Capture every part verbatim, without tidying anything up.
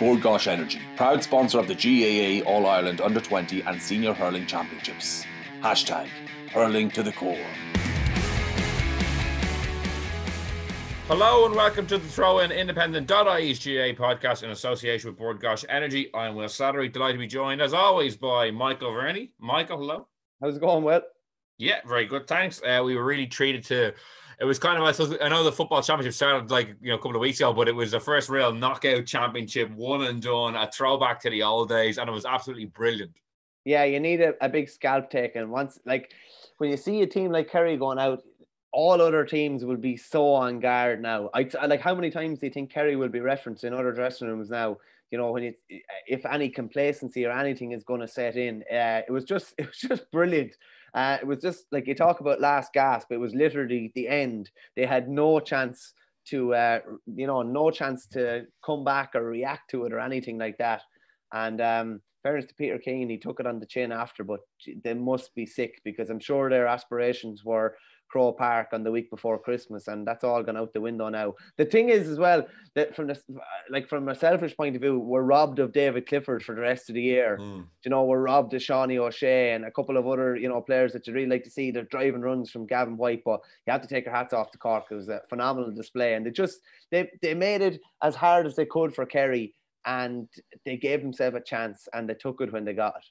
Bord Gáis Energy, proud sponsor of the G A A All-Ireland Under twenty and Senior Hurling Championships. Hashtag Hurling to the Core. Hello and welcome to the Throw-In Independent dot I E's G A A podcast in association with Bord Gáis Energy. I'm Will Slattery, delighted to be joined as always by Michael Verney. Michael, hello. How's it going, Will? Yeah, very good, thanks. Uh, we were really treated to... It was kind of, I suppose, I know the football championship started like, you know, a couple of weeks ago, but it was the first real knockout championship, one and done, a throwback to the old days, and it was absolutely brilliant. Yeah, you need a, a big scalp taken. Once, like, when you see a team like Kerry going out, all other teams will be so on guard now. I, like, how many times do you think Kerry will be referenced in other dressing rooms now? You know, when you, if any complacency or anything is going to set in, uh, it was just, it was just brilliant. Uh, it was just like you talk about last gasp. It was literally the end. They had no chance to, uh, you know, no chance to come back or react to it or anything like that. And um, fairness to Peter Keane, he took it on the chin after, but they must be sick because I'm sure their aspirations were Crow Park on the week before Christmas, and that's all gone out the window now. The thing is, as well, that from the, like from a selfish point of view, we're robbed of David Clifford for the rest of the year. Mm. You know, we're robbed of Shawnee O'Shea and a couple of other, you know, players that you'd really like to see. They're driving runs from Gavin White, but you have to take your hats off to Cork. It was a phenomenal display, and they just they they made it as hard as they could for Kerry, and they gave themselves a chance, and they took it when they got it.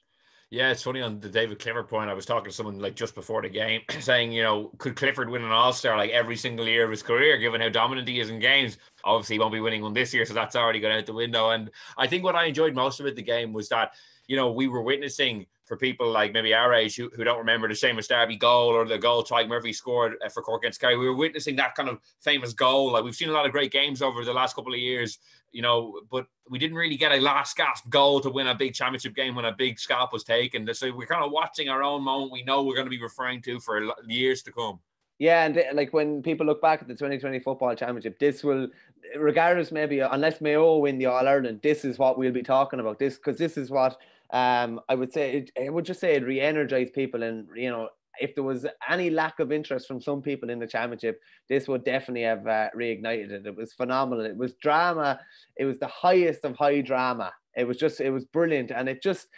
Yeah, it's funny on the David Clifford point. I was talking to someone like just before the game saying, you know, could Clifford win an All-Star like every single year of his career, given how dominant he is in games? Obviously, he won't be winning one this year, so that's already gone out the window. And I think what I enjoyed most about the game was that, you know, we were witnessing for people like maybe our age who, who don't remember the Seamus Darby goal or the goal Tadhg Murphy scored for Cork against Kerry. We were witnessing that kind of famous goal. Like, we've seen a lot of great games over the last couple of years, you know, but we didn't really get a last gasp goal to win a big championship game when a big scalp was taken. So we're kind of watching our own moment we know we're going to be referring to for years to come. Yeah, and like when people look back at the twenty twenty Football Championship, this will, regardless maybe, unless Mayo win the All-Ireland, this is what we'll be talking about. This, because this is what um, I would say, it, I would just say it re-energized people. And, you know, if there was any lack of interest from some people in the championship, this would definitely have uh, reignited it. It was phenomenal. It was drama. It was the highest of high drama. It was just, it was brilliant. And it just...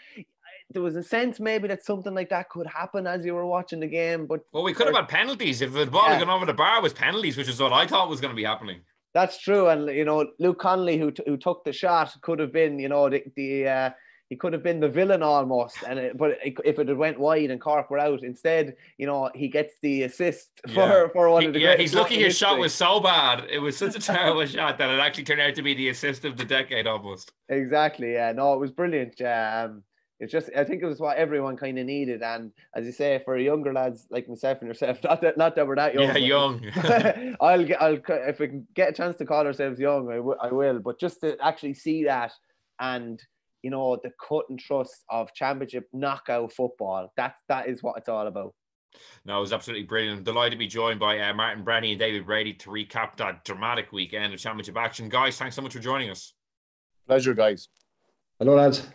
there was a sense maybe that something like that could happen as you were watching the game. But well, we could have had penalties. If the ball had yeah. gone over the bar, was penalties, which is what I thought was going to be happening. That's true. And, you know, Luke Connolly, who, t- who took the shot, could have been, you know, the... the uh, he could have been the villain almost. And it, But it, if it had went wide and Cork were out, instead, you know, he gets the assist for, yeah. for one he, of the... Yeah, he's lucky his shot was so bad. It was such a terrible shot that it actually turned out to be the assist of the decade almost. Exactly, yeah. No, it was brilliant. Um It's just, I think it was what everyone kind of needed. And as you say, for younger lads like myself and yourself, not that, not that we're that young. Yeah, young. I'll get, I'll, if we can get a chance to call ourselves young, I, w- I will. But just to actually see that and, you know, the cut and thrust of championship knockout football, that, that is what it's all about. No, it was absolutely brilliant. I'm delighted to be joined by uh, Martin Breheny and David Brady to recap that dramatic weekend of championship action. Guys, thanks so much for joining us. Pleasure, guys. Hello, lads.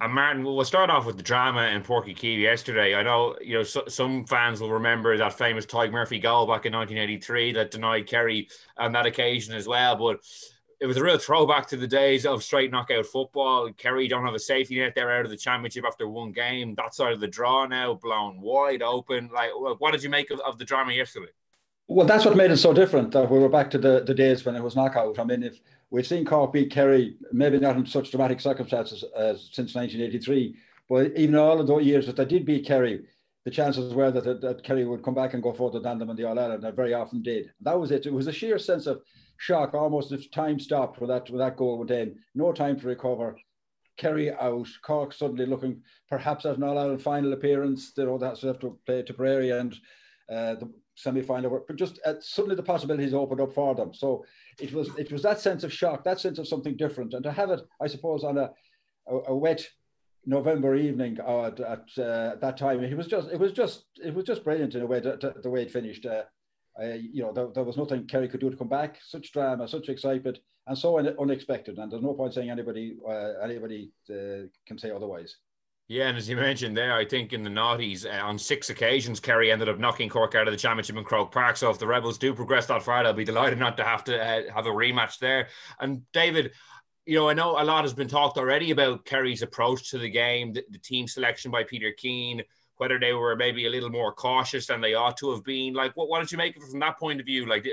And Martin, we'll start off with the drama in Portlaoise yesterday. I know, you know, so, some fans will remember that famous Tadhg Murphy goal back in nineteen eighty-three that denied Kerry on that occasion as well. But it was a real throwback to the days of straight knockout football. Kerry don't have a safety net. They're out of the championship after one game. That side of the draw now blown wide open. Like, what did you make of, of the drama yesterday? Well, that's what made it so different, that we were back to the, the days when it was knockout. I mean, if we've seen Cork beat Kerry, maybe not in such dramatic circumstances as since nineteen eighty-three, but even all of those years that they did beat Kerry, the chances were that, that, that Kerry would come back and go further than them in the All-Ireland, and they very often did. That was it. It was a sheer sense of shock, almost if time stopped when that, when that goal went in. No time to recover. Kerry out, Cork suddenly looking perhaps at an All-Ireland final appearance. They don't have to play Tipperary and uh, the semi-final work, but just uh, suddenly the possibilities opened up for them. So it was it was that sense of shock, that sense of something different, and to have it, I suppose, on a a, a wet November evening at, at uh, that time, it was just it was just it was just brilliant in a way to, to, the way it finished. Uh, uh, you know, there, there was nothing Kerry could do to come back. Such drama, such excitement, and so unexpected. And there's no point saying anybody uh, anybody uh, can say otherwise. Yeah, and as you mentioned there, I think in the noughties, uh, on six occasions, Kerry ended up knocking Cork out of the championship in Croke Park. So if the Rebels do progress that far, they'll be delighted not to have to uh, have a rematch there. And David, you know, I know a lot has been talked already about Kerry's approach to the game, the, the team selection by Peter Keane, whether they were maybe a little more cautious than they ought to have been. Like, what, what did you make of it from that point of view? Like, the,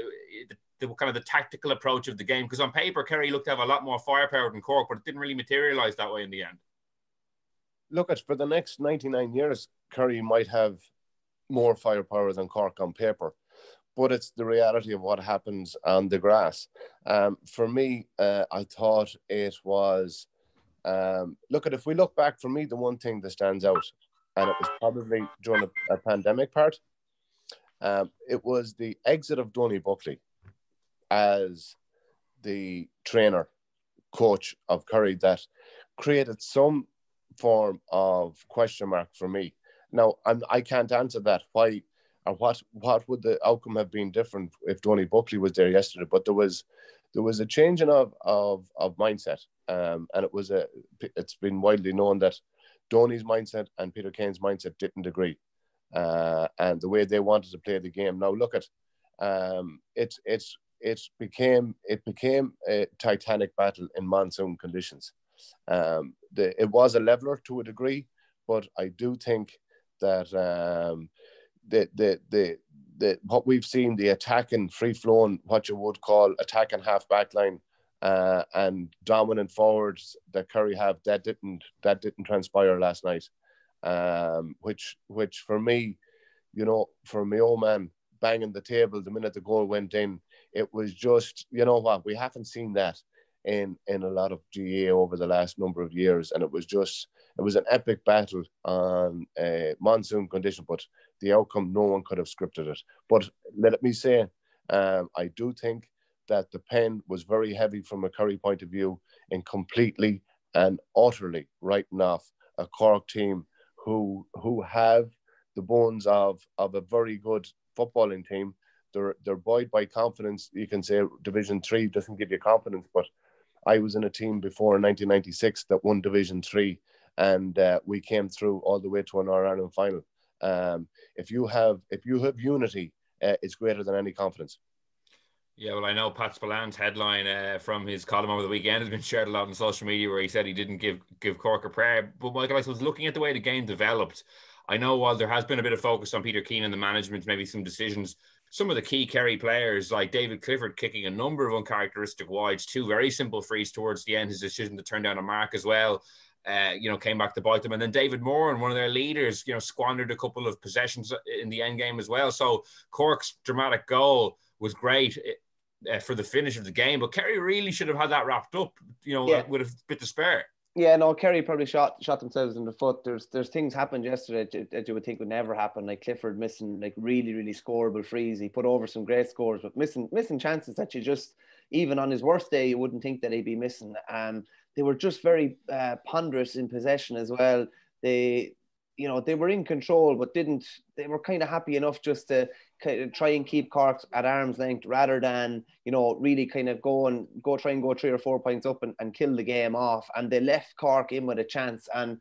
the, the kind of the tactical approach of the game? Because on paper, Kerry looked to have a lot more firepower than Cork, but it didn't really materialise that way in the end. Look, at for the next ninety-nine years, Kerry might have more firepower than Cork on paper, but it's the reality of what happens on the grass. Um, for me, uh, I thought it was, um, look, at if we look back, for me, the one thing that stands out, and it was probably during a, a pandemic part, um, it was the exit of Donie Buckley as the trainer, coach of Kerry, that created some form of question mark for me. Now, I'm, I can't answer that. Why or what? What would the outcome have been different if Donie Buckley was there yesterday? But there was, there was a change in of of of mindset, um, and it was a. It's been widely known that Donie's mindset and Peter Kane's mindset didn't agree, uh, and the way they wanted to play the game. Now look at, um, it's it's it became it became a titanic battle in monsoon conditions. Um, the, it was a leveler to a degree, but I do think that um, the, the the the what we've seen, the attack and free flowing, what you would call attack and half back line, uh, and dominant forwards that Kerry have, that didn't that didn't transpire last night, um, which which for me, you know, for my old man banging the table the minute the goal went in, it was just, you know what, we haven't seen that in in a lot of G A A over the last number of years, and it was just. It was an epic battle on a monsoon condition, but the outcome, no one could have scripted it. But let me say, um, I do think that the pen was very heavy from a Kerry point of view in completely and utterly writing off a Cork team who who have the bones of, of a very good footballing team. They're, they're buoyed by confidence. You can say Division three doesn't give you confidence, but I was in a team before in nineteen ninety-six that won Division three. And uh, we came through all the way to an All-Ireland final. Um, if you have, if you have unity, uh, it's greater than any confidence. Yeah, well, I know Pat Spillane's headline uh, from his column over the weekend has been shared a lot on social media, where he said he didn't give give Cork a prayer. But Michael, I was looking at the way the game developed. I know while there has been a bit of focus on Peter Keane and the management, maybe some decisions, some of the key Kerry players, like David Clifford, kicking a number of uncharacteristic wides, two very simple frees towards the end, his decision to turn down a mark as well. Uh, you know, came back to bite them. And then David Moore, and one of their leaders, you know, squandered a couple of possessions in the end game as well. So Cork's dramatic goal was great uh, for the finish of the game, but Kerry really should have had that wrapped up, you know, yeah. with a bit to spare. Yeah, no, Kerry probably shot shot themselves in the foot. There's there's things happened yesterday that you would think would never happen, like Clifford missing like really, really scoreable frees. He put over some great scores, but missing missing chances that you just, even on his worst day, you wouldn't think that he'd be missing. Um, They were just very uh, ponderous in possession as well. They, you know, they were in control, but didn't. They were kind of happy enough just to kind of try and keep Cork at arm's length, rather than, you know, really kind of go and go try and go three or four points up and, and kill the game off. And they left Cork in with a chance. And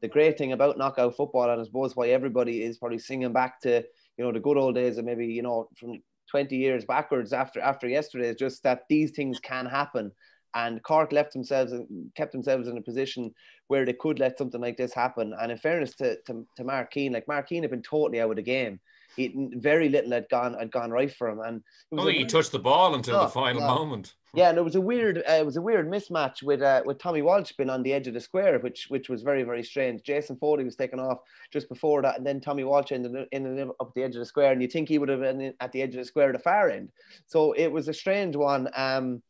the great thing about knockout football, and I suppose why everybody is probably singing back to, you know, the good old days, and maybe, you know, from twenty years backwards after after yesterday, is just that these things can happen. And Cork left themselves and kept themselves in a position where they could let something like this happen. And in fairness to, to, to Mark Keane, like Mark Keane had been totally out of the game. He, very little had gone had gone right for him. And oh, he weird, touched the ball until oh, the final yeah. moment. Yeah, and it was a weird, uh, it was a weird mismatch with uh, with Tommy Walsh being on the edge of the square, which which was very very strange. Jason Foley was taken off just before that, and then Tommy Walsh ended, ended up the edge of the square, and you think he would have been at the edge of the square at the far end. So it was a strange one. Um.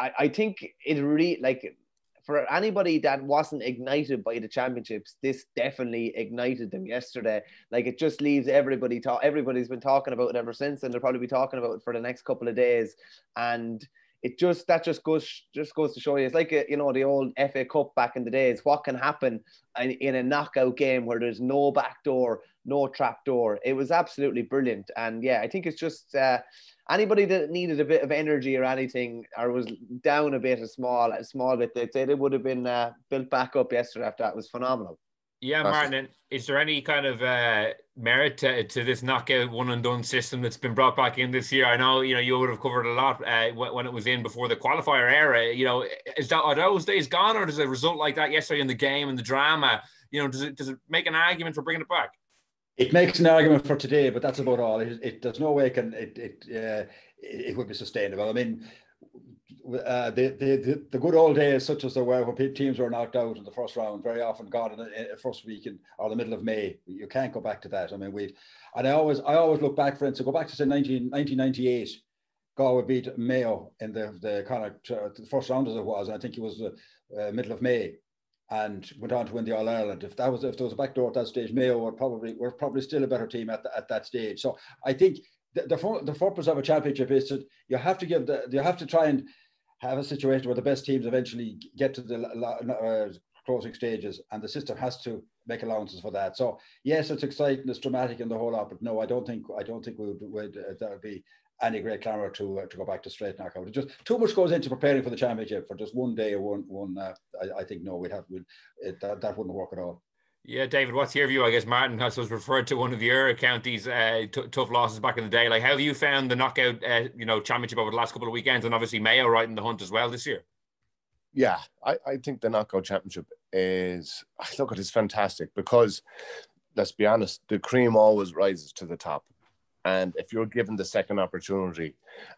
I think it really, like, for anybody that wasn't ignited by the championships, this definitely ignited them yesterday. Like, it just leaves everybody, ta- everybody's been talking about it ever since, and they'll probably be talking about it for the next couple of days. And it just, that just goes, just goes to show you, it's like, a, you know, the old F A Cup back in the days, what can happen in, in a knockout game where there's no back door, no trap door. It was absolutely brilliant. And yeah, I think it's just, uh, anybody that needed a bit of energy or anything, or was down a bit, a small, a small bit, they'd say they would have been uh, built back up yesterday after that. It was phenomenal. Yeah, Martin, and is there any kind of uh, merit to, to this knockout one-and-done system that's been brought back in this year? I know, you know, you would have covered a lot uh, when it was in before the qualifier era. You know, is that, are those days gone, or does a result like that yesterday in the game and the drama, you know, does it, does it make an argument for bringing it back? It makes an argument for today, but that's about all. It, it there's no way can it it, uh, it it would be sustainable. I mean, Uh, the, the the good old days, such as there were when teams were knocked out in the first round, very often got in the first week in, or the middle of May. You can't go back to that. I mean, we and I always I always look back, for instance, go back to say nineteen ninety-eight. Galway beat Mayo in the the Connacht, uh, the first round as it was, and I think it was the uh, middle of May, and went on to win the All Ireland. If that was if there was a backdoor at that stage, Mayo were probably were probably still a better team at the, at that stage. So I think the the, the purpose of a championship is that you have to give the, you have to try and have a situation where the best teams eventually get to the uh, closing stages, and the system has to make allowances for that. So yes, it's exciting, it's dramatic, and the whole lot. But no, I don't think I don't think we would, would uh, that would be any great clamour to uh, to go back to straight knockout. It just too much goes into preparing for the championship for just one day or one one. Uh, I, I think no, we'd have we'd, it, that that wouldn't work at all. Yeah, David, what's your view? I guess Martin has was referred to one of your counties' uh, tough losses back in the day. Like, how have you found the knockout, uh, you know, championship over the last couple of weekends, and obviously Mayo right in the hunt as well this year? Yeah, I, I think the knockout championship is, look, it is fantastic because, let's be honest, the cream always rises to the top, and if you're given the second opportunity,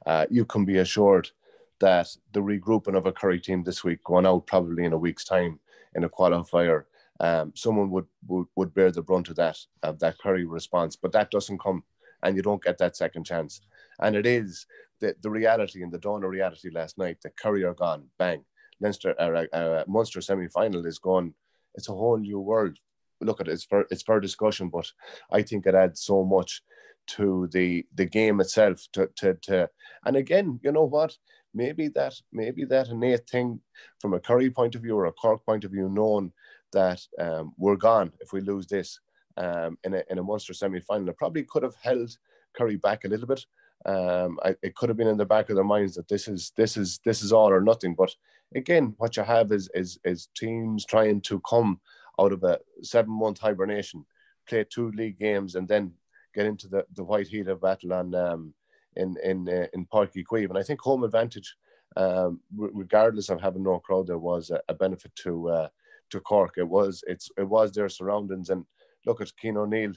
uh, you can be assured that the regrouping of a Kerry team this week, going out probably in a week's time in a qualifier. Um, someone would, would would bear the brunt of that of that Kerry response, but that doesn't come, and you don't get that second chance. And it is the the reality and the dawn of reality last night. The Kerry are gone, bang. Leinster, uh, uh, Munster semi final is gone. It's a whole new world. Look at it. It's for it's for discussion, but I think it adds so much to the the game itself. To to to, and again, you know what? Maybe that maybe that innate thing from a Kerry point of view or a Cork point of view, known that um, we're gone if we lose this um, in a in a Munster semi-final. It probably could have held Kerry back a little bit. Um, I, it could have been in the back of their minds that this is this is this is all or nothing. But again, what you have is is is teams trying to come out of a seven-month hibernation, play two league games, and then get into the, the white heat of battle on um, in in uh, in Páirc Uí Chaoimh. And I think home advantage, um, regardless of having no crowd, there was a, a benefit to. Uh, To Cork, it was it's it was their surroundings, and look at Keane O'Neill.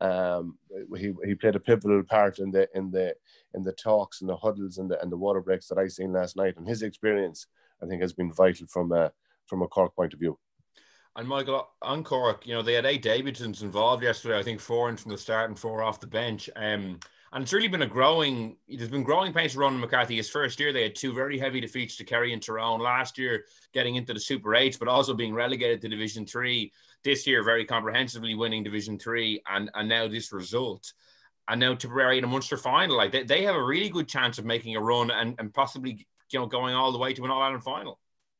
Um, he he played a pivotal part in the in the in the talks and the huddles and the and the water breaks that I seen last night. And his experience, I think, has been vital from a from a Cork point of view. And Michael, on Cork, you know, they had eight debutants involved yesterday. I think four in from the start and four off the bench. Um, and it's really been a growing. There's been growing pains for Ronan McCarthy. His first year, they had two very heavy defeats to Kerry and Tyrone. Last year, getting into the Super Eights, but also being relegated to Division Three. This year, very comprehensively winning Division Three, and and now this result, and now Tipperary in a Munster final. Like they, they have a really good chance of making a run and and possibly, you know, going all the way to an All Ireland final.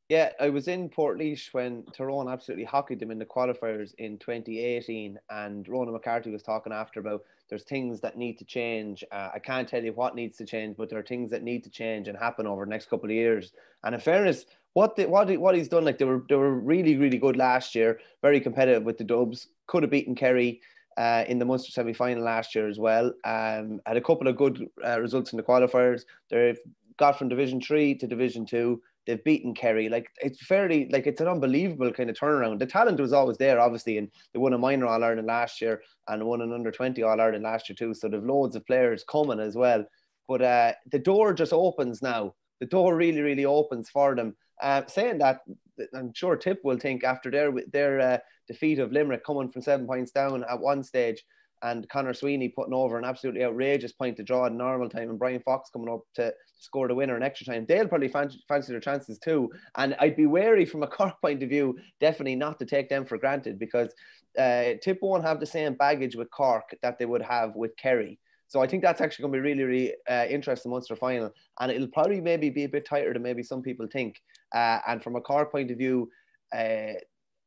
Yeah, I was in Portlaoise when Tyrone absolutely hockeyed them in the qualifiers in twenty eighteen, and Ronan McCarthy was talking after about there's things that need to change. Uh, I can't tell you what needs to change, but there are things that need to change and happen over the next couple of years. And in fairness, what the, what what he's done, like they were they were really really good last year, very competitive with the Dubs, could have beaten Kerry uh, in the Munster semi-final last year as well. Um, had a couple of good uh, results in the qualifiers. They've got from Division Three to Division Two. They've beaten Kerry. Like it's fairly, like it's an unbelievable kind of turnaround. The talent was always there, obviously, and they won a minor All Ireland last year and won an under twenty All Ireland last year too. So they've loads of players coming as well. But uh, the door just opens now. The door really, really opens for them. Uh, saying that, I'm sure Tip will think after their their uh, defeat of Limerick, coming from seven points down at one stage, and Conor Sweeney putting over an absolutely outrageous point to draw in normal time, and Brian Fox coming up to score the winner in extra time. They'll probably fancy, fancy their chances too. And I'd be wary from a Cork point of view, definitely not to take them for granted, because uh, Tip won't have the same baggage with Cork that they would have with Kerry. So I think that's actually going to be really, really uh, interesting Munster final. And it'll probably maybe be a bit tighter than maybe some people think. Uh, and from a Cork point of view, uh,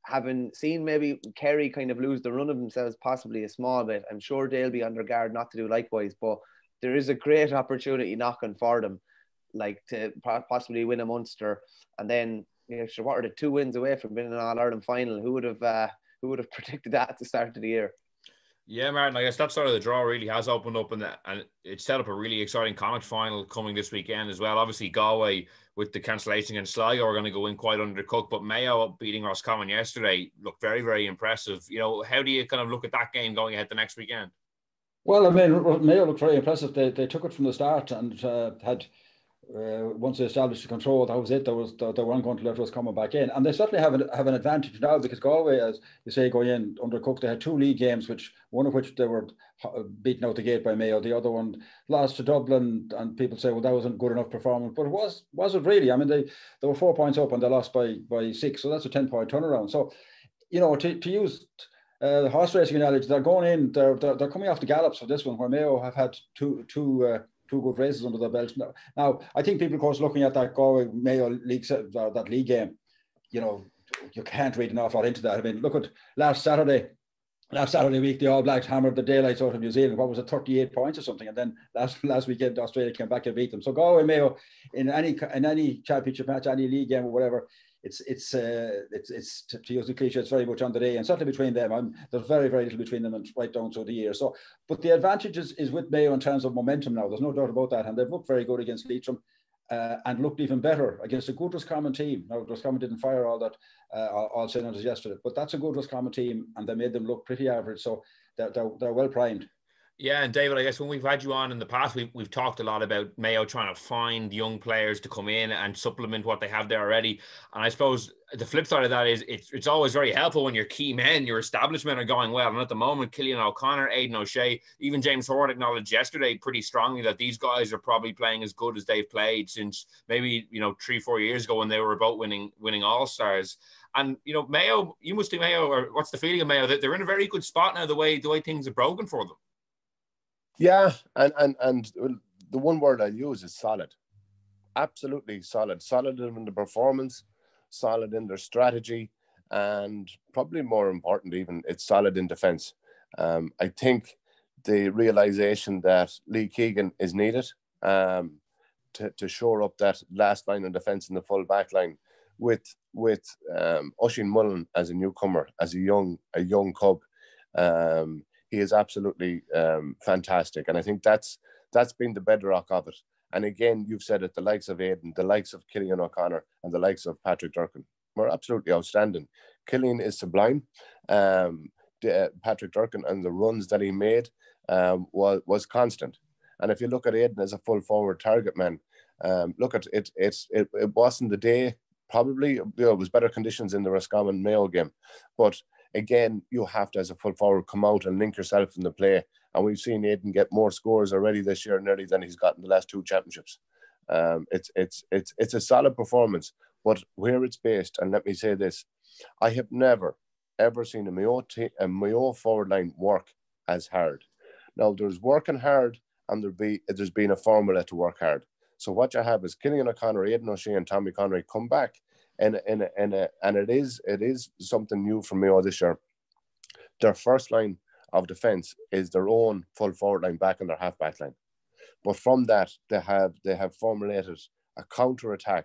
having seen maybe Kerry kind of lose the run of themselves possibly a small bit, I'm sure they'll be on their guard not to do likewise, but there is a great opportunity knocking for them, like to possibly win a Munster. And then, you know, what are the two wins away from being an All-Ireland final? Who would have uh, who would have predicted that at the start of the year? Yeah, Martin, I guess that sort of the draw really has opened up, and and it's set up a really exciting Connacht final coming this weekend as well. Obviously, Galway, with the cancellation against Sligo, are going to go in quite undercooked, but Mayo beating Roscommon yesterday looked very, very impressive. You know, how do you kind of look at that game going ahead the next weekend? Well, I mean, Mayo looked very impressive. They they took it from the start and uh, had, uh, once they established the control, that was it. There was there, they weren't going to let Roscommon back in. And they certainly have an, have an advantage now, because Galway, as you say, going in undercooked, they had two league games, which one of which they were beaten out the gate by Mayo. The other one lost to Dublin, and people say, well, that wasn't good enough performance. But it was, was it really? I mean, they, they were four points up and they lost by, by six. So that's a ten-point turnaround. So, you know, to, to use... Uh, horse racing analogy, they're going in, they're, they're, they're coming off the gallops for this one, where Mayo have had two, two, uh, two good races under their belt. Now, now, I think people, of course, looking at that Galway Mayo league, uh, that league game, you know, you can't read an awful lot into that. I mean, look at last Saturday, last Saturday week, the All Blacks hammered the daylights out of New Zealand. What was it, thirty-eight points or something? And then last last weekend, Australia came back and beat them. So Galway Mayo, in any in any championship match, any league game or whatever, It's it's uh, it's it's to, to use the cliche, it's very much on the day, and certainly between them, I'm, there's very very little between them, and right down through the year. So, but the advantage is, is with Mayo in terms of momentum now. There's no doubt about that, and they've looked very good against Leitrim, uh, and looked even better against a good Roscommon team. Now Roscommon didn't fire all that uh, all cylinders yesterday, but that's a good Roscommon team, and they made them look pretty average. So they're they're, they're well primed. Yeah, and David, I guess when we've had you on in the past, we've, we've talked a lot about Mayo trying to find young players to come in and supplement what they have there already. And I suppose the flip side of that is it's, it's always very helpful when your key men, your establishment are going well. And at the moment, Cillian O'Connor, Aidan O'Shea, even James Horne acknowledged yesterday pretty strongly that these guys are probably playing as good as they've played since maybe, you know, three, four years ago when they were both winning, winning All-Stars. And, you know, Mayo, you must do Mayo, or what's the feeling of Mayo? They're in a very good spot now, the way, the way things are broken for them. Yeah, and, and and the one word I'll use is solid. Absolutely solid. Solid in the performance, solid in their strategy, and probably more important even, it's solid in defence. Um, I think the realisation that Lee Keegan is needed um, to, to shore up that last line of defence in the full back line with with um, Oisin Mullen as a newcomer, as a young a young cub, um, he is absolutely um, fantastic. And I think that's that's been the bedrock of it. And again, you've said it, the likes of Aidan, the likes of Cillian O'Connor and the likes of Patrick Durkin were absolutely outstanding. Cillian is sublime. Um, the, uh, Patrick Durkin and the runs that he made um, was, was constant. And if you look at Aidan as a full forward target man, um, look at it, it's, it, it wasn't the day, probably, you know, it was better conditions in the Roscommon Mayo game. But again, you have to, as a full forward, come out and link yourself in the play. And we've seen Aidan get more scores already this year nearly than he's got in the last two championships. Um, it's, it's, it's, it's a solid performance, but where it's based, and let me say this, I have never, ever seen a Mayo, t- a Mayo forward line work as hard. Now, there's working hard and there be, there's been a formula to work hard. So what you have is Cillian O'Connor, Aidan O'Shea and Tommy Conroy come back. And and and and it is it is something new for Mayo this year. Their first line of defence is their own full forward line back and their half back line, but from that they have they have formulated a counter attack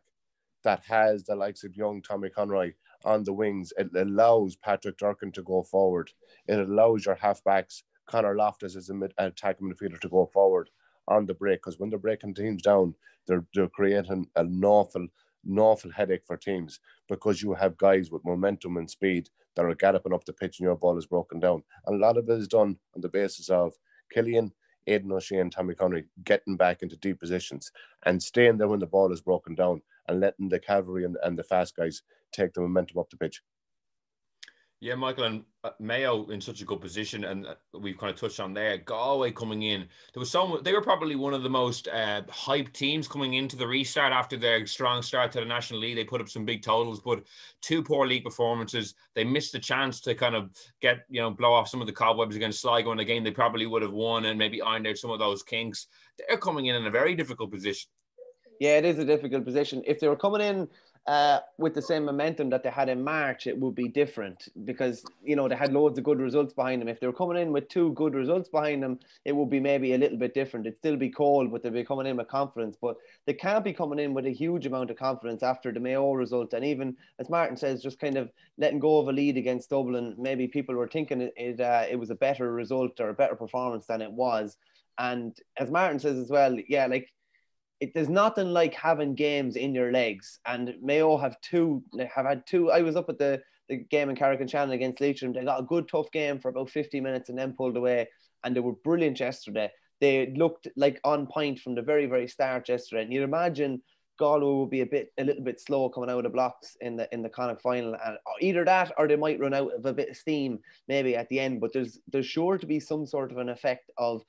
that has the likes of young Tommy Conroy on the wings. It allows Patrick Durkin to go forward. It allows your half backs Connor Loftus as a mid attacking midfielder to go forward on the break, because when they're breaking teams down, they're they're creating an awful. an awful headache for teams, because you have guys with momentum and speed that are galloping up the pitch and your ball is broken down. And a lot of it is done on the basis of Cillian, Aidan O'Shea and Tommy Conroy getting back into deep positions and staying there when the ball is broken down and letting the cavalry and, and the fast guys take the momentum up the pitch. Yeah, Michael, and Mayo in such a good position, and we've kind of touched on there. Galway coming in, there was so they were probably one of the most uh, hyped teams coming into the restart after their strong start to the National League. They put up some big totals, but two poor league performances. They missed the chance to kind of get you know blow off some of the cobwebs against Sligo in a game they probably would have won, and maybe ironed out some of those kinks. They're coming in in a very difficult position. Yeah, it is a difficult position. If they were coming in uh, with the same momentum that they had in March, it would be different because, you know, they had loads of good results behind them. If they were coming in with two good results behind them, it would be maybe a little bit different. It'd still be cold, but they'd be coming in with confidence. But they can't be coming in with a huge amount of confidence after the Mayo result. And even, as Martin says, just kind of letting go of a lead against Dublin, maybe people were thinking it, it, uh, it was a better result or a better performance than it was. And as Martin says as well, yeah, like, It, there's nothing like having games in your legs, and Mayo have two have had two. I was up at the, the game in Carrick and Shannon against Leitrim. They got a good tough game for about fifty minutes and then pulled away, and they were brilliant yesterday. They looked like on point from the very very start yesterday, and you'd imagine Galway will be a bit a little bit slow coming out of the blocks in the in the Connacht final, and either that or they might run out of a bit of steam maybe at the end. But there's there's sure to be some sort of an effect of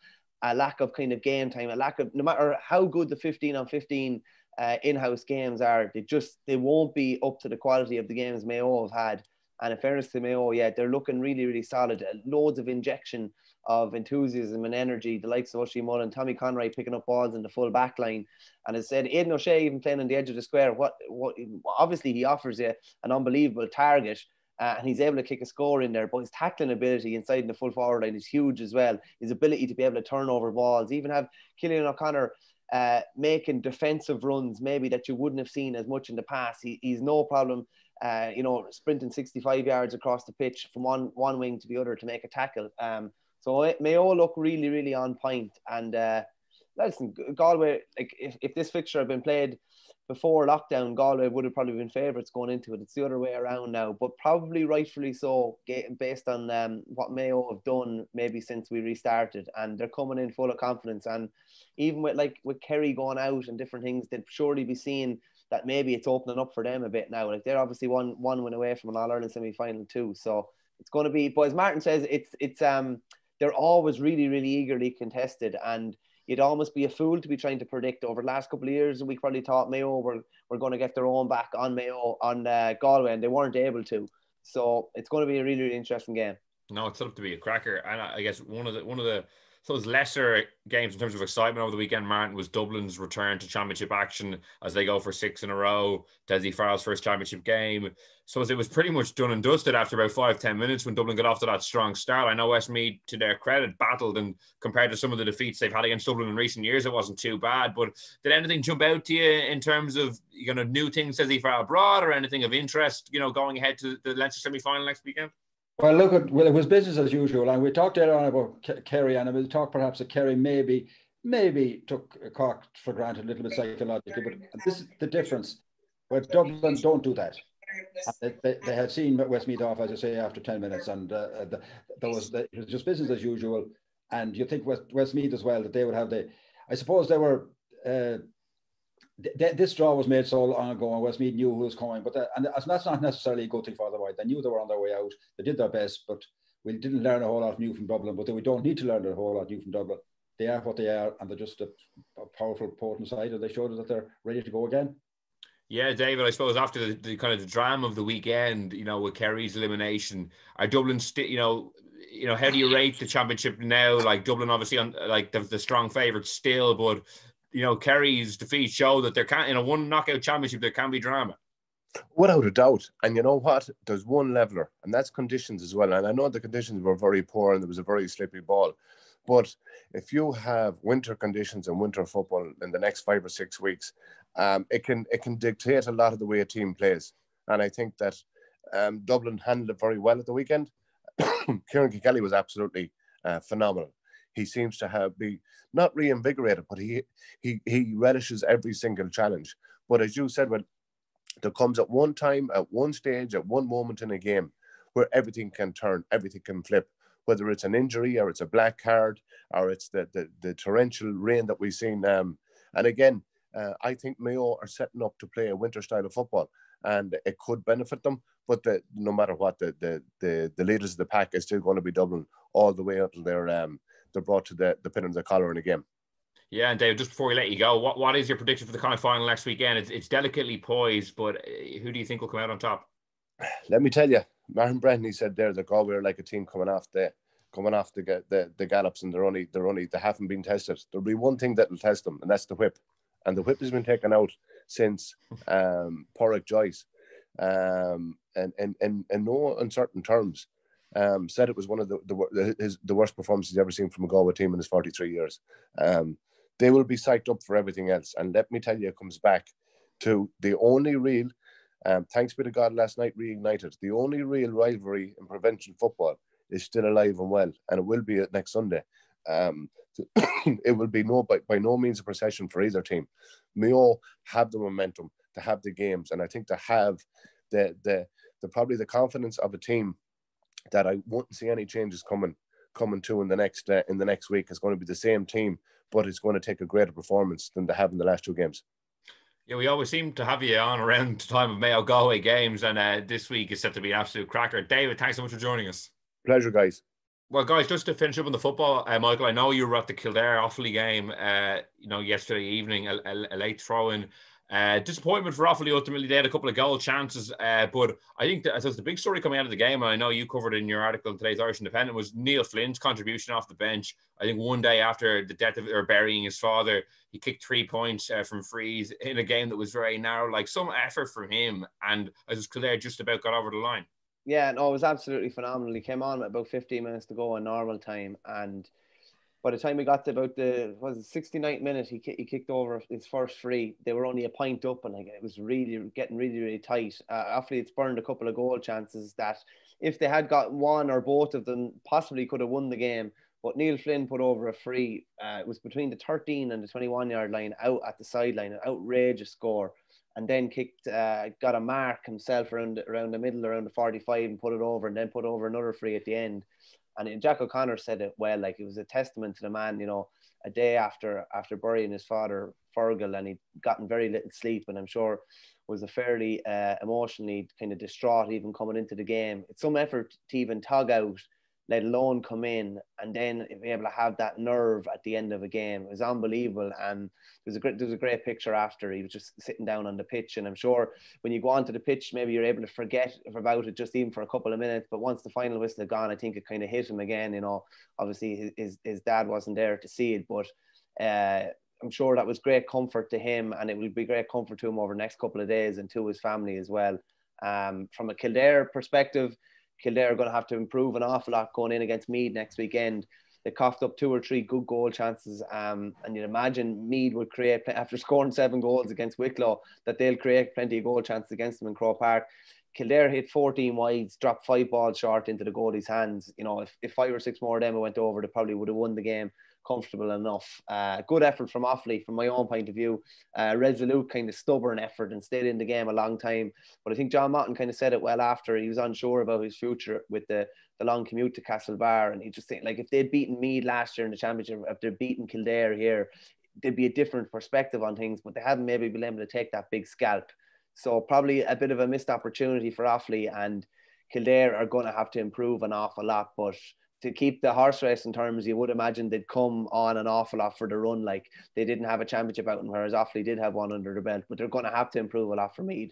a lack of kind of game time, a lack of, no matter how good the fifteen on fifteen uh, in-house games are, they just, they won't be up to the quality of the games Mayo have had. And in fairness to Mayo, yeah, they're looking really, really solid. Loads of injection of enthusiasm and energy, the likes of Oshie Mullen, Tommy Conroy picking up balls in the full back line. And as I said, Aidan O'Shea even playing on the edge of the square, what, what obviously he offers you an unbelievable target. Uh, and he's able to kick a score in there, but his tackling ability inside in the full forward line is huge as well. His ability to be able to turn over balls, even have Cillian O'Connor uh, making defensive runs maybe that you wouldn't have seen as much in the past. He, he's no problem, uh, you know, sprinting sixty-five yards across the pitch from one, one wing to the other to make a tackle. Um, so it may all look really, really on point. And uh, listen, Galway, like if, if this fixture had been played before lockdown, Galway would have probably been favourites going into it. It's the other way around now, but probably rightfully so, based on um, what Mayo have done maybe since we restarted. And they're coming in full of confidence. And even with like with Kerry going out and different things, they'd surely be seeing that maybe it's opening up for them a bit now. Like they're obviously one one win away from an All Ireland semi final too. So it's going to be. But as Martin says, it's it's um they're always really really eagerly contested and. You'd almost be a fool to be trying to predict. Over the last couple of years, we probably thought Mayo were, were going to get their own back on Mayo, on uh, Galway, and they weren't able to. So it's going to be a really, really interesting game. No, it's set up to be a cracker. And I guess one of the one of the so those lesser games in terms of excitement over the weekend, Martin, was Dublin's return to championship action as they go for six in a row. Desi Farrell's first championship game. So it was pretty much done and dusted after about five, ten minutes when Dublin got off to that strong start. I know Westmeath, to their credit, battled, and compared to some of the defeats they've had against Dublin in recent years, it wasn't too bad. But did anything jump out to you in terms of, you know, new things Desi Farrell brought or anything of interest, you know, going ahead to the Leinster semi-final next weekend? Well, look, it, well, it was business as usual, and we talked earlier on about Kerry, and we'll talk perhaps that Kerry maybe, maybe took Cork for granted a little bit psychologically, but this is the difference. Where Dublin don't do that. They, they, they had seen Westmeath off, as I say, after ten minutes, and uh, the, there was the, it was just business as usual. And you think West, Westmeath as well that they would have the, I suppose they were. Uh, Th this draw was made so long ago, and Westmeath knew who was coming, but that, and that's not necessarily a good thing for them. They knew they were on their way out. They did their best, but we didn't learn a whole lot new from Dublin. But they, we don't need to learn a whole lot new from Dublin. They are what they are, and they're just a, a powerful, potent side, and they showed us that they're ready to go again. Yeah, David, I suppose after the, the kind of the drama of the weekend, you know, with Kerry's elimination, are Dublin still, you know, you know, how do you rate the championship now? Like Dublin, obviously, on like the, the strong favourites still, but. You know, Kerry's defeat showed that there can, in a one knockout championship, there can be drama. Without a doubt. And you know what? There's one leveler, and that's conditions as well. And I know the conditions were very poor and there was a very slippery ball. But if you have winter conditions and winter football in the next five or six weeks, um, it can it can dictate a lot of the way a team plays. And I think that um, Dublin handled it very well at the weekend. Kieran Kelly was absolutely uh, phenomenal. He seems to have be not reinvigorated, but he he he relishes every single challenge. But as you said, well, there comes at one time, at one stage, at one moment in a game where everything can turn, everything can flip, whether it's an injury or it's a black card or it's the the, the torrential rain that we've seen. Um, and again, uh, I think Mayo are setting up to play a winter style of football, and it could benefit them. But the, no matter what, the, the the the leaders of the pack is still going to be Dublin all the way until they're um. They're brought to the, the pin of the collar in a game. Yeah, and Dave, just before we let you go, what, what is your prediction for the Connacht final next weekend? It's, it's delicately poised, but who do you think will come out on top? Let me tell you, Martin Breheny said there that Galway are like a team coming off the coming off the the, the gallops, and they're only they're only they haven't been tested. There'll be one thing that will test them, and that's the whip. And the whip has been taken out, since um, Pádraig Joyce, um, and and and in no uncertain terms, um, said it was one of the the, his, the worst performances he's ever seen from a Galway team in his forty-three years. Um, they will be psyched up for everything else, and let me tell you, it comes back to the only real, um, thanks be to God, last night reignited. The only real rivalry in provincial football is still alive and well, and it will be next Sunday. Um, it will be no by, by no means a procession for either team. Mayo have the momentum to have the games, and I think to have the the the probably the confidence of a team that I won't see any changes coming coming to in the next uh, in the next week. It's going to be the same team, but it's going to take a greater performance than they have in the last two games. Yeah, we always seem to have you on around the time of Mayo Galway games, and uh, this week is set to be an absolute cracker. David, thanks so much for joining us. Pleasure, guys. Well, guys, just to finish up on the football, uh, Michael, I know you were at the Kildare Offaly game, uh, you know, yesterday evening, a, a, a late throw-in. Uh, disappointment for Offaly, ultimately. They had a couple of goal chances, uh, but I think that, that's the big story coming out of the game, and I know you covered it in your article in today's Irish Independent, was Neil Flynn's contribution off the bench. I think one day after the death of, or burying his father, he kicked three points uh, from frees in a game that was very narrow. Like, some effort from him, and as Kildare just about got over the line. Yeah, no, it was absolutely phenomenal. He came on about fifteen minutes to go in normal time, and by the time we got to about the what was it, sixty-ninth minute, he he kicked over his first free. They were only a pint up, and like, it was really getting really really tight. Uh, Offaly, it's burned a couple of goal chances that if they had got one or both of them, possibly could have won the game. But Neil Flynn put over a free. Uh, it was between the thirteen and the twenty-one yard line, out at the sideline, an outrageous score. And then kicked, uh, got a mark himself around around the middle, around the forty-five, and put it over, and then put over another free at the end. And Jack O'Connor said it well, like, it was a testament to the man, you know, a day after after burying his father, Fergal, and he'd gotten very little sleep, and I'm sure was a fairly uh, emotionally kind of distraught even coming into the game. It's some effort to even tug out, let alone come in, and then be able to have that nerve at the end of a game. It was unbelievable, and there's a great there's a great picture after. He was just sitting down on the pitch, and I'm sure when you go onto the pitch, maybe you're able to forget about it just even for a couple of minutes. But once the final whistle had gone, I think it kind of hit him again. You know, obviously his his, his dad wasn't there to see it, but uh, I'm sure that was great comfort to him, and it will be great comfort to him over the next couple of days, and to his family as well. Um, from a Kildare perspective, Kildare are going to have to improve an awful lot going in against Meath next weekend. They coughed up two or three good goal chances, um, and you'd imagine Meath would create, after scoring seven goals against Wicklow, that they'll create plenty of goal chances against them in Croke Park. Kildare hit fourteen wides, dropped five balls short into the goalie's hands. You know, if, if five or six more of them went over, they probably would have won the game comfortable enough. Uh, good effort from Offaly, from my own point of view. Uh, resolute, kind of stubborn effort, and stayed in the game a long time. But I think John Motton kind of said it well after. He was unsure about his future with the, the long commute to Castlebar, and he just think, like, if they'd beaten Meath last year in the championship, if they're beating Kildare here, there'd be a different perspective on things, but they hadn't maybe been able to take that big scalp. So probably a bit of a missed opportunity for Offaly, and Kildare are going to have to improve an awful lot, but to keep the horse race in terms, you would imagine they'd come on an awful lot for the run. Like, they didn't have a championship out, and whereas Offaly did have one under their belt, but they're going to have to improve a lot for Meath.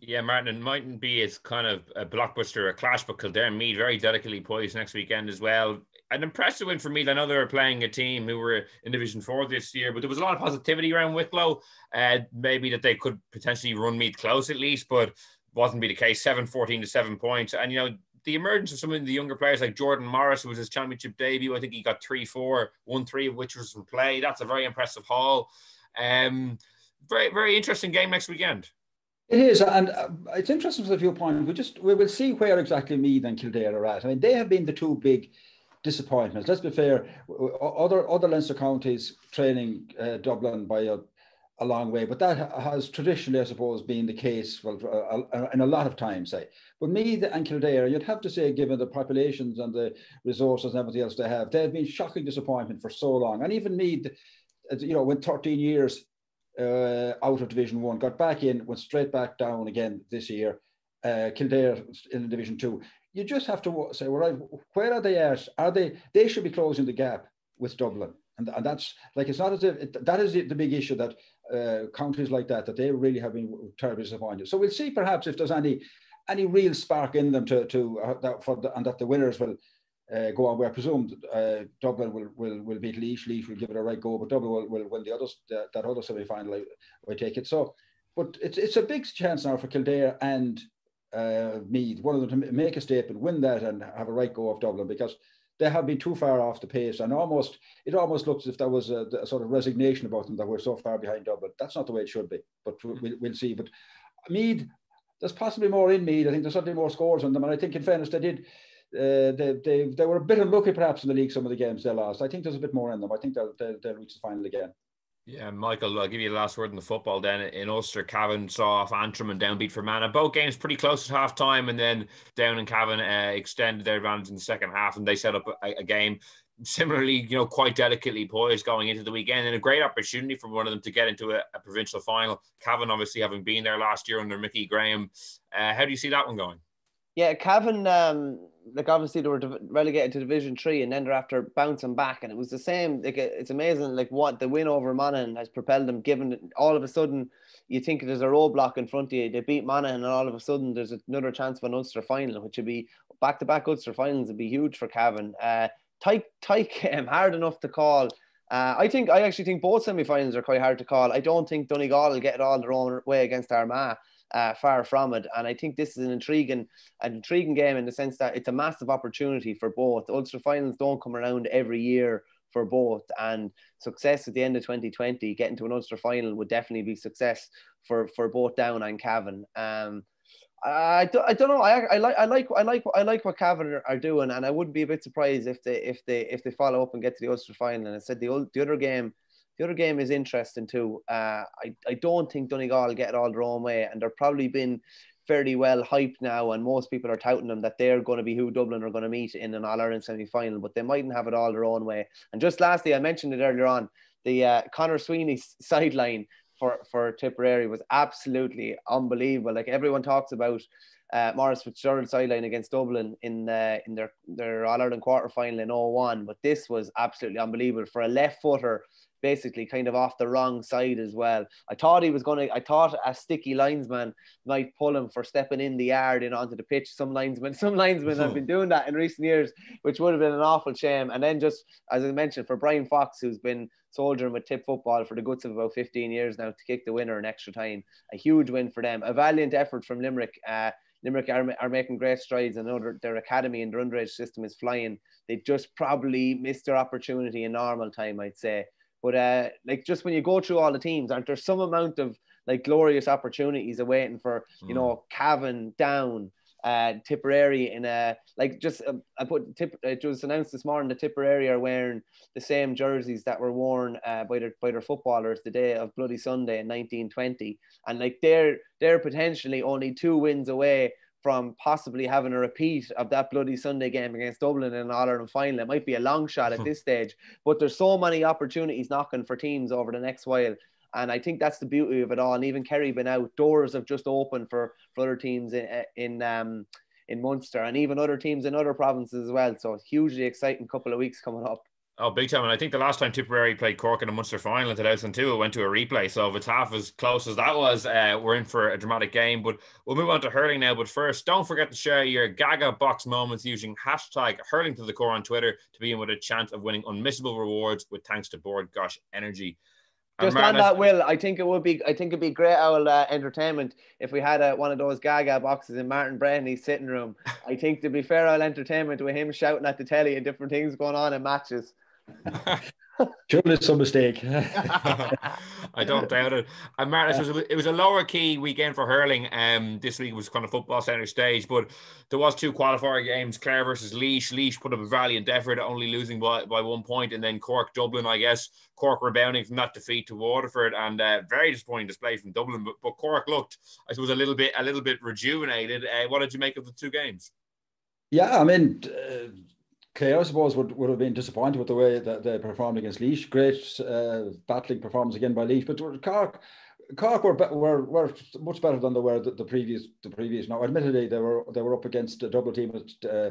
Yeah, Martin, it mightn't be as kind of a blockbuster, a clash, but Kildare and Meath very delicately poised next weekend as well. An impressive win for Meath. I know they were playing a team who were in Division four this year, but there was a lot of positivity around Wicklow. Uh, maybe that they could potentially run Meath close at least, but wasn't be the case. seven fourteen to seven points. And, you know, the emergence of some of the younger players like Jordan Morris, who was his championship debut, I think he got three four, one three, which was in play. That's a very impressive haul. Um, very, very interesting game next weekend. It is, and it's interesting from a viewpoint. We just we will see where exactly Meath and Kildare are at. I mean, they have been the two big disappointments. Let's be fair. Other other Leinster counties trailing uh, Dublin by a, a long way, but that has traditionally, I suppose, been the case. Well, uh, in a lot of times, say. But Meath and Kildare, you'd have to say, given the populations and the resources and everything else they have, they have been shocking disappointment for so long. And even Meath, you know, went thirteen years uh, out of Division One, got back in, went straight back down again this year. Uh, Kildare in Division Two. You just have to say, well, where are they at? Are they? They should be closing the gap with Dublin, and and that's like it's not as if it, that is the big issue that uh, countries like that that they really have been terribly disappointed. So we'll see perhaps if there's any. Any real spark in them to to uh, that for the, and that the winners will uh, go on. We're presumed uh, Dublin will will will beat Leash. Leash will give it a right go, but Dublin will, will win the others that, that other semi final. I, I take it. So But it's it's a big chance now for Kildare and uh, Meath, one of them to make a statement, win that, and have a right go off Dublin, because they have been too far off the pace, and almost it almost looks as if there was a, a sort of resignation about them that we're so far behind Dublin. That's not the way it should be, but we'll, we'll see. But Meath, there's possibly more in Meath. I think there's certainly more scores on them, and I think in fairness they did. Uh, they, they they were a bit unlucky perhaps in the league, some of the games they lost. I think there's a bit more in them. I think they'll, they'll, they'll reach the final again. Yeah, Michael, I'll give you the last word in the football then. In Ulster, Cavan saw off Antrim and Down beat Fermanagh. Both games pretty close at half-time, and then Down and Cavan uh, extended their advantage in the second half, and they set up a, a game similarly, you know, quite delicately poised going into the weekend, and a great opportunity for one of them to get into a, a provincial final. Cavan obviously having been there last year under Mickey Graham. Uh, how do you see that one going? Yeah, Cavan, um, like obviously they were relegated to Division Three, and then they're after bouncing back, and it was the same. Like it's amazing, like what the win over Monaghan has propelled them. Given all of a sudden, you think there's a roadblock in front of you. They beat Monaghan, and all of a sudden there's another chance of an Ulster final, which would be back-to-back Ulster finals would be huge for Cavan. Uh, tight, tight game, hard enough to call. Uh, I think I actually think both semi-finals are quite hard to call. I don't think Donegal will get it all their own way against Armagh. Uh, far from it, and I think this is an intriguing, an intriguing game in the sense that it's a massive opportunity for both. Ulster finals don't come around every year for both, and success at the end of twenty twenty, getting to an Ulster final would definitely be success for for both Down and Cavan. Um, I, I don't know. I, I like I like I like I like what Cavan are doing, and I wouldn't be a bit surprised if they if they if they follow up and get to the Ulster final. And I said the the other game. The other game is interesting too. Uh, I, I don't think Donegal get it all their own way, and they're probably been fairly well hyped now, and most people are touting them that they're going to be who Dublin are going to meet in an All-Ireland semi-final, but they mightn't have it all their own way. And just lastly, I mentioned it earlier on, the uh, Conor Sweeney's sideline for, for Tipperary was absolutely unbelievable. Like everyone talks about uh, Maurice Fitzgerald's sideline against Dublin in uh, in their, their All-Ireland quarter-final in oh one, but this was absolutely unbelievable for a left-footer basically kind of off the wrong side as well. I thought he was going to, I thought a sticky linesman might pull him for stepping in the yard and onto the pitch. Some linesmen, some linesmen have been doing that in recent years, which would have been an awful shame. And then just, as I mentioned, for Brian Fox, who's been soldiering with Tip football for the guts of about fifteen years now to kick the winner in extra time, a huge win for them. A valiant effort from Limerick. Uh, Limerick are, are making great strides, and their, their academy and their underage system is flying. They just probably missed their opportunity in normal time, I'd say. But uh, like just when you go through all the teams, aren't there some amount of like glorious opportunities awaiting for, you mm. know, Cavan, Down, uh, Tipperary, and uh, like just uh, I put Tip. It was announced this morning that Tipperary are wearing the same jerseys that were worn uh, by their by their footballers the day of Bloody Sunday in nineteen twenty, and like they're they're potentially only two wins away from possibly having a repeat of that Bloody Sunday game against Dublin in an All-Ireland final. It might be a long shot at this stage, but there's so many opportunities knocking for teams over the next while. And I think that's the beauty of it all. And even Kerry been out, doors have just opened for, for other teams in, in, um, in Munster, and even other teams in other provinces as well. So hugely exciting couple of weeks coming up. Oh, big time. And I think the last time Tipperary played Cork in a Munster final in two thousand two, it went to a replay. So if it's half as close as that was, uh, we're in for a dramatic game. But we'll move on to hurling now. But first, don't forget to share your Gaga Box moments using hashtag hurling to the core on Twitter to be in with a chance of winning unmissable rewards with thanks to Bord Gáis Energy. Just Martin, on that, Will, I think it would be, I think it'd be great owl uh, entertainment if we had uh, one of those Gaga boxes in Martin Breheny's sitting room. I think there'd be fair owl entertainment with him shouting at the telly and different things going on in matches. Surely it's some mistake. I don't doubt it. And Martin, it was, a, it was a lower key weekend for hurling. Um, this week was kind of football centre stage, but there was two qualifier games, Clare versus Laois. Laois put up a valiant effort, only losing by, by one point, and then Cork, Dublin, I guess. Cork rebounding from that defeat to Waterford, and uh, very disappointing display from Dublin, but, but Cork looked, I suppose, a little bit, a little bit rejuvenated. Uh, what did you make of the two games? Yeah, I mean... Uh... Clare, I suppose, would, would have been disappointed with the way that they performed against Laois. Great uh, battling performance again by Laois, but Cork, Cork were, were were much better than they were the, the previous the previous. Now, admittedly, they were they were up against a double team that uh,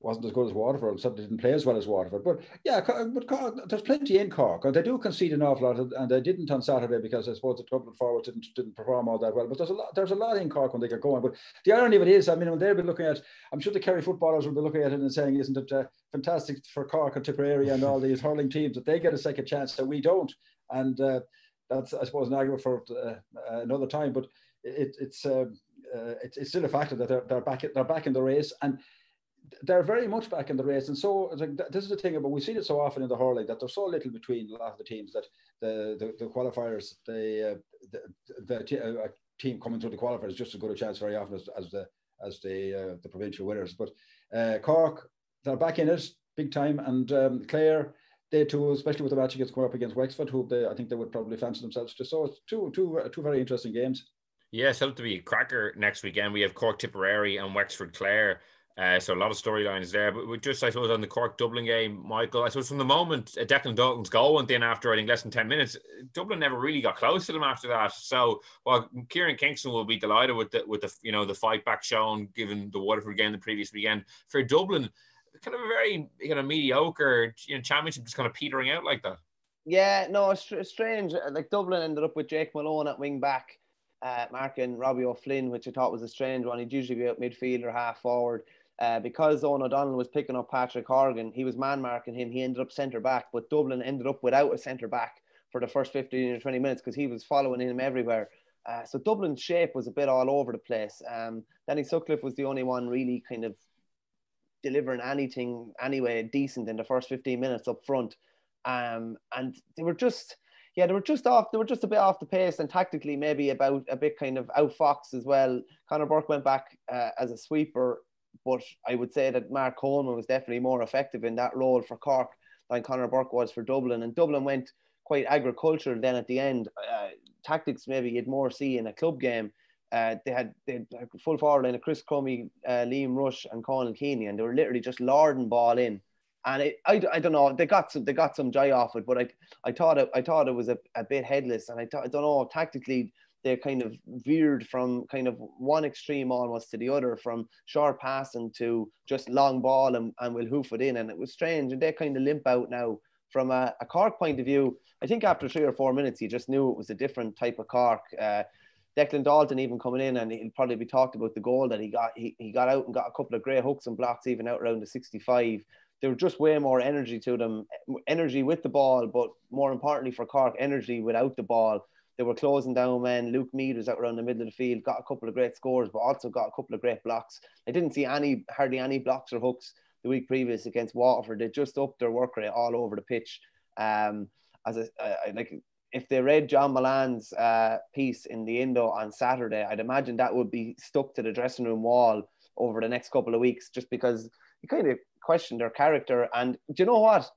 wasn't as good as Waterford, so they didn't play as well as Waterford. But yeah, Cork, but Cork, there's plenty in Cork, and they do concede an awful lot, and they didn't on Saturday because I suppose the Dublin forwards didn't didn't perform all that well. But there's a lot there's a lot in Cork when they get going. But the irony of it is, I mean, when they'll be looking at, I'm sure the Kerry footballers will be looking at it and saying, isn't it uh, fantastic for Cork and Tipperary and all these hurling teams that they get a second chance that we don't? And uh, that's, I suppose, an argument for uh, another time. But it, it's, um, uh, it's it's still a factor that they're, they're back they're back in the race, and they're very much back in the race. And so like, this is the thing about, we've seen it so often in the hurling that there's so little between a lot of the teams that the the, the qualifiers, the uh, the, the t- a team coming through the qualifiers just as good a chance very often as, as the as the uh, the provincial winners. But uh, Cork, they're back in it big time, and um, Clare. They too, especially with the match against going up against Wexford, who they, I think they would probably fancy themselves to. So it's two, two, two very interesting games. Yeah, it's helped to be a cracker next weekend. We have Cork Tipperary and Wexford Clare. Uh, so a lot of storylines there. But we just, I suppose, on the Cork Dublin game, Michael, I suppose from the moment Declan Dalton's goal went in after, I think, less than ten minutes, Dublin never really got close to them after that. So while Kieran Kingston will be delighted with the, with the, you know, the fight back shown, given the Waterford game the previous weekend, for Dublin, kind of a very, you know, mediocre, you know, championship just kind of petering out like that. Yeah, no, it's tr- strange. Like Dublin ended up with Jake Malone at wing back, uh, marking Robbie O'Flynn, which I thought was a strange one. He'd usually be out midfield or half forward. Uh, because Owen O'Donnell was picking up Patrick Horgan, he was man marking him. He ended up centre back, but Dublin ended up without a centre back for the first fifteen or twenty minutes because he was following him everywhere. Uh, so Dublin's shape was a bit all over the place. Um, Danny Sutcliffe was the only one really kind of delivering anything anyway decent in the first fifteen minutes up front, um, and they were just yeah they were just off they were just a bit off the pace, and tactically maybe about a bit kind of outfoxed as well. Conor Burke went back uh, as a sweeper, but I would say that Mark Coleman was definitely more effective in that role for Cork than Conor Burke was for Dublin, and Dublin went quite agricultural then at the end. Uh, tactics maybe you'd more see in a club game. Uh, they had they had full forward line of Chris Crummy, uh, Liam Rush, and Conal Keeney, and they were literally just larding ball in. And it, I, I don't know, they got some they got some joy off it, but I I thought it I thought it was a, a bit headless, and I th- I don't know, tactically they kind of veered from kind of one extreme almost to the other, from short passing to just long ball and, and we'll hoof it in, and it was strange, and they kind of limp out now. From a, a Cork point of view, I think after three or four minutes, you just knew it was a different type of Cork. Uh, Declan Dalton even coming in, and he'll probably be talked about the goal that he got. He, he got out and got a couple of great hooks and blocks even out around the sixty-five. There was just way more energy to them, energy with the ball, but more importantly for Cork, energy without the ball. They were closing down men. Luke Mead was out around the middle of the field, got a couple of great scores, but also got a couple of great blocks. I didn't see any, hardly any blocks or hooks the week previous against Waterford. They just upped their work rate all over the pitch. Um, as a, I, I like. If they read John Milan's uh, piece in the Indo on Saturday, I'd imagine that would be stuck to the dressing room wall over the next couple of weeks, just because you kind of question their character. And do you know what?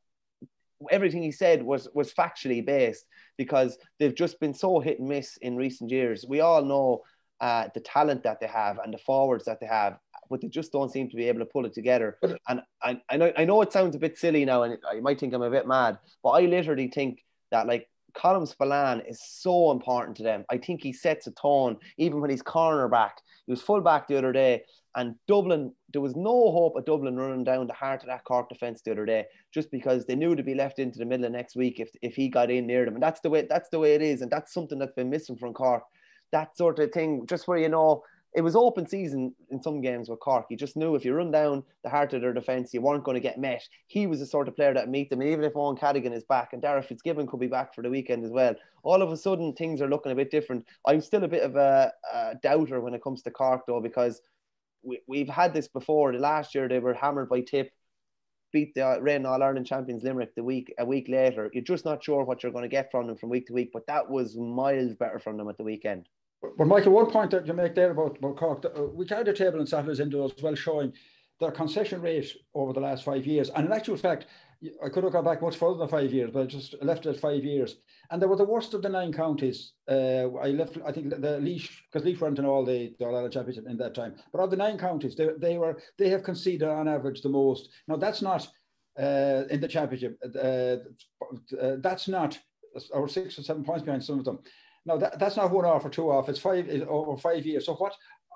Everything he said was was factually based, because they've just been so hit and miss in recent years. We all know uh, the talent that they have and the forwards that they have, but they just don't seem to be able to pull it together. And I, I, know, I know it sounds a bit silly now, and you might think I'm a bit mad, but I literally think that, like, Colm Spillane is so important to them. I think he sets a tone, even when he's cornerback. He was fullback the other day, and Dublin, there was no hope of Dublin running down the heart of that Cork defence the other day, just because they knew to be left into the middle of next week if if he got in near them. And that's the way that's the way it is, and that's something that's been missing from Cork. That sort of thing, just where, you know, it was open season in some games with Cork. You just knew if you run down the heart of their defence, you weren't going to get met. He was the sort of player that meet them. And even if Owen Cadigan is back and Darragh Fitzgibbon could be back for the weekend as well, all of a sudden things are looking a bit different. I'm still a bit of a, a doubter when it comes to Cork, though, because we, we've had this before. The last year they were hammered by Tip, beat the reigning All-Ireland champions Limerick the week a week later. You're just not sure what you're going to get from them from week to week, but that was miles better from them at the weekend. But Michael, one point that you make there about, about Cork, uh, we carried a table in Saturday's Indo as well, showing their concession rate over the last five years. And in actual fact, I could have gone back much further than five years, but I just left it at five years. And they were the worst of the nine counties. Uh, I left, I think, the Leash, because Leash went in all the, the All-Ireland Championship in that time. But of the nine counties, they they were they have conceded on average the most. Now, that's not uh, in the championship. Uh, uh, that's not, or six or seven points behind some of them. Now, that, that's not one off or two off. It's five it's over five years. So what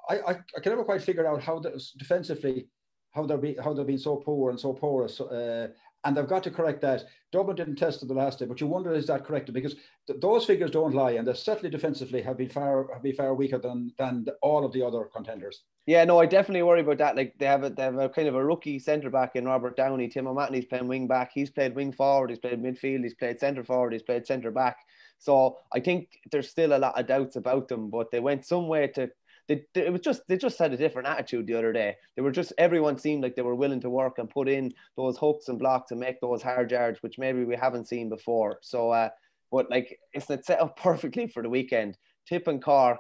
I, I, I can never quite figure out how the, defensively how they're be, how they've been so poor and so porous. Uh, and they've got to correct that. Dublin didn't test it the last day, but you wonder, is that corrected? Because th- those figures don't lie, and they certainly defensively have been far have been far weaker than than the, all of the other contenders. Yeah, no, I definitely worry about that. Like they have a they have a kind of a rookie centre back in Robert Downey. Tim O'Matney's playing wing back. He's played wing forward. He's played midfield. He's played centre forward. He's played centre back. So I think there's still a lot of doubts about them. But they went some way to. They, it was just they just had a different attitude the other day. They were just everyone seemed like they were willing to work and put in those hooks and blocks and make those hard yards, which maybe we haven't seen before. So, uh, but like it's set up perfectly for the weekend. Tip and Cork.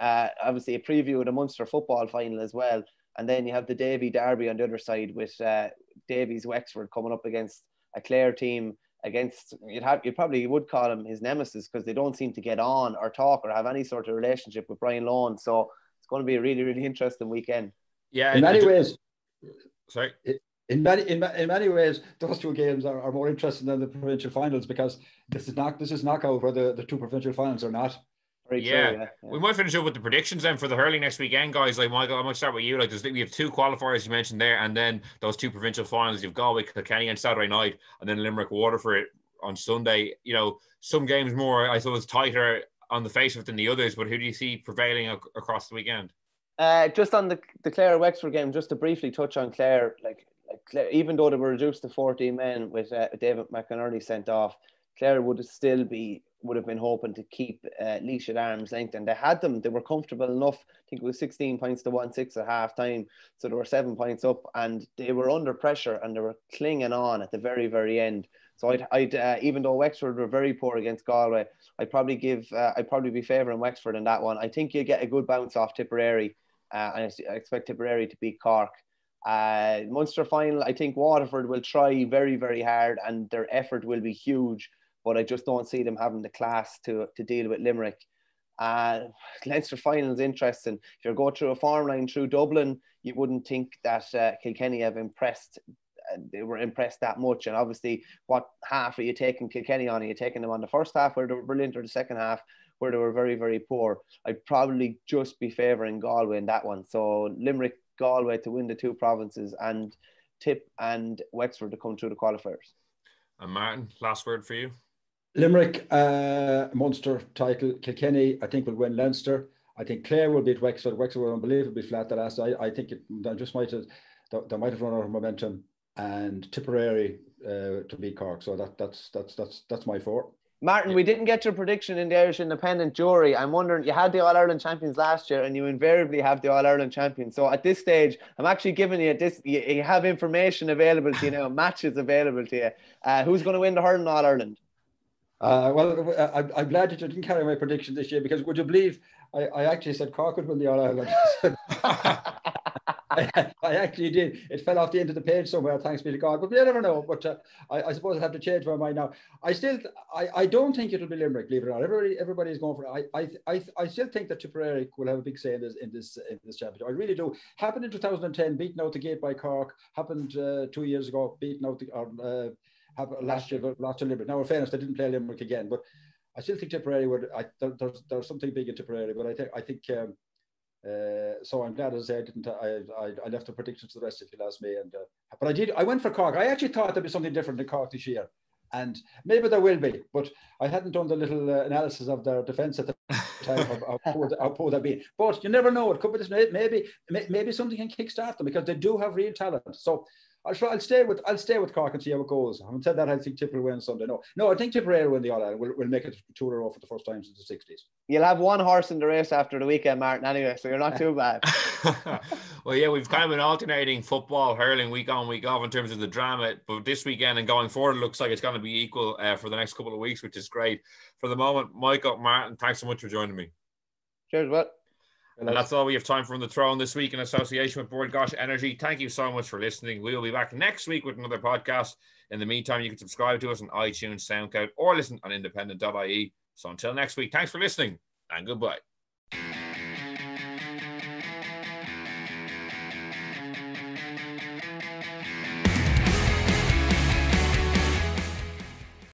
Uh, obviously a preview of the Munster football final as well, and then you have the Davy derby on the other side with uh, Davy's Wexford coming up against a Clare team against you'd have you probably would call him his nemesis because they don't seem to get on or talk or have any sort of relationship with Brian Lawn. So it's going to be a really really interesting weekend. Yeah, in many ways. Sorry. It, In many, in, in many ways, those two games are, are more interesting than the provincial finals because this is not this is knockout whether the two provincial finals are not. Yeah. True, yeah, yeah, we might finish up with the predictions then for the hurling next weekend, guys. Like Michael, I might start with you. Like, we have two qualifiers you mentioned there, and then those two provincial finals. You've Galway, Kilkenny on Saturday night, and then Limerick, Waterford on Sunday. You know, some games more, I suppose, tighter on the face of it than the others. But who do you see prevailing ac across the weekend? Uh, just on the the Clare Wexford game, just to briefly touch on Clare, like, like Clare, even though they were reduced to fourteen men with uh, David McInerney sent off, Clare would still be. would have been hoping to keep uh, Laois at arm's length, and they had them. They were comfortable enough. I think it was sixteen points to one six at half time, so they were seven points up, and they were under pressure and they were clinging on at the very very end. So I'd, I'd uh, even though Wexford were very poor against Galway, I'd probably give uh, I'd probably be favouring Wexford in that one. I think you get a good bounce off Tipperary, uh, and I expect Tipperary to beat Cork. Uh, Munster final, I think Waterford will try very very hard, and their effort will be huge. But I just don't see them having the class to, to deal with Limerick. Uh, Leinster final is interesting. If you go through a farm line through Dublin, you wouldn't think that uh, Kilkenny have impressed. Uh, they were impressed that much. And obviously, what half are you taking Kilkenny on? Are you taking them on the first half where they were brilliant or the second half where they were very, very poor? I'd probably just be favouring Galway in that one. So Limerick, Galway to win the two provinces, and Tip and Wexford to come through the qualifiers. And Martin, last word for you. Limerick, uh, Munster title. Kilkenny, I think, will win Leinster. I think Clare will beat Wexford. Wexford were unbelievably flat the last. I, I think it, they just might have, they, they might have run out of momentum. And Tipperary uh, to beat Cork. So that that's that's that's that's my four. Martin, yeah. We didn't get your prediction in the Irish Independent jury. I'm wondering, you had the All Ireland champions last year, and you invariably have the All Ireland champions. So at this stage, I'm actually giving you this. You, you have information available to you now, matches available to you. Uh, who's going to win the hurling All Ireland? Uh, well, I'm, I'm glad that you didn't carry my prediction this year because would you believe I, I actually said Cork would win the All Ireland? I, I actually did. It fell off the end of the page somewhere. Thanks be to God. But we never know. But uh, I, I suppose I have to change my mind now. I still, I, I don't think it'll be Limerick. Believe it or not, everybody, everybody is going for it. I, I, I still think that Tipperary will have a big say in this, in this, in this championship. I really do. Happened in two thousand ten, beaten out the gate by Cork. Happened uh, two years ago, beaten out the. Or, uh, Have last year, last year Limerick. Now, in fairness, they didn't play Limerick again, but I still think Tipperary would. I, there, there's there's something big in Tipperary, but I think I think. Um, uh, so I'm glad, as I say, I didn't. I, I I left the prediction to the rest of you last May, and uh, but I did. I went for Cork. I actually thought there'd be something different in Cork this year, and maybe there will be. But I hadn't done the little uh, analysis of their defence at the time. How, how, poor, how poor they've been. But you never know. It could be this. Maybe maybe something can kickstart them because they do have real talent. So. I'll, I'll stay with I'll stay with Cork and see how it goes. Having said that, I think Tipperary will win Sunday. No, no, I think Tipperary will win the All Ireland. We'll, we'll make it two in a row for the first time since the sixties. You'll have one horse in the race after the weekend, Martin. Anyway, so you're not too bad. Well, yeah, we've kind of been alternating football, hurling, week on, week off in terms of the drama. But this weekend and going forward, it looks like it's going to be equal uh, for the next couple of weeks, which is great. For the moment, Michael, Martin, thanks so much for joining me. Cheers, Matt. And that's all we have time for On the Throne this week in association with Bord Gáis Energy. Thank you so much for listening. We will be back next week with another podcast. In the meantime, you can subscribe to us on iTunes, SoundCloud, or listen on independent dot I E. So until next week, thanks for listening and goodbye.